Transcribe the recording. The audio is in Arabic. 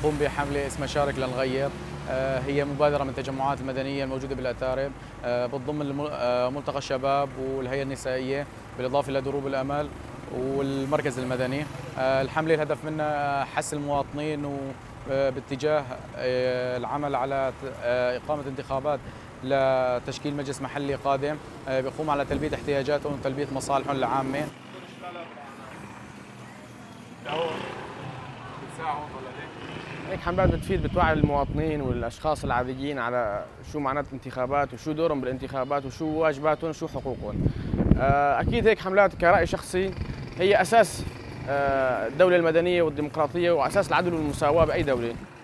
نقوم بحملة اسمها شارك لنغير، هي مبادرة من التجمعات المدنية الموجودة بالأتارب، بتضم ملتقى الشباب والهيئة النسائية بالإضافة إلى دروب الأمل والمركز المدني. الحملة الهدف منها حث المواطنين باتجاه العمل على إقامة انتخابات لتشكيل مجلس محلي قادم بيقوم على تلبية احتياجاتهم وتلبية مصالحهم العامة. هيك حملات بتفيد، بتوعي المواطنين والاشخاص العاديين على شو معنات الانتخابات وشو دورهم بالانتخابات وشو واجباتهم وشو حقوقهم. اكيد هيك حملات كرأي شخصي هي اساس الدولة المدنية والديمقراطية واساس العدل والمساواة بأي دولة.